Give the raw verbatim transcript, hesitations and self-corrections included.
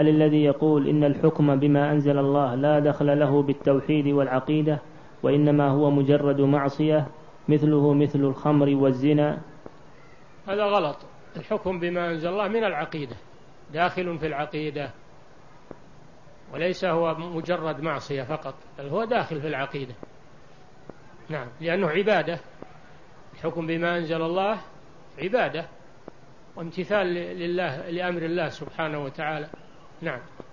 هل الذي يقول إن الحكم بما أنزل الله لا دخل له بالتوحيد والعقيدة وإنما هو مجرد معصية مثله مثل الخمر والزنا؟ هذا غلط. الحكم بما أنزل الله من العقيدة، داخل في العقيدة، وليس هو مجرد معصية فقط، بل هو داخل في العقيدة. نعم، لأنه عبادة. الحكم بما أنزل الله عبادة وامتثال لله لأمر الله سبحانه وتعالى. نعم.